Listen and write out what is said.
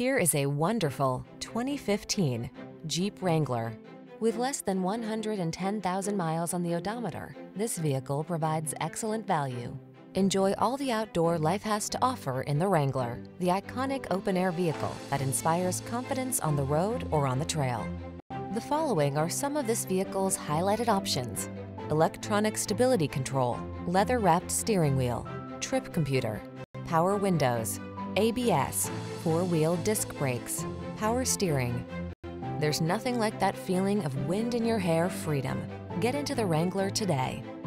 Here is a wonderful 2015 Jeep Wrangler. With less than 110,000 miles on the odometer, this vehicle provides excellent value. Enjoy all the outdoor life has to offer in the Wrangler, the iconic open-air vehicle that inspires confidence on the road or on the trail. The following are some of this vehicle's highlighted options: electronic stability control, leather-wrapped steering wheel, trip computer, power windows, ABS, four-wheel disc brakes, power steering. There's nothing like that feeling of wind in your hair freedom. Get into the Wrangler today.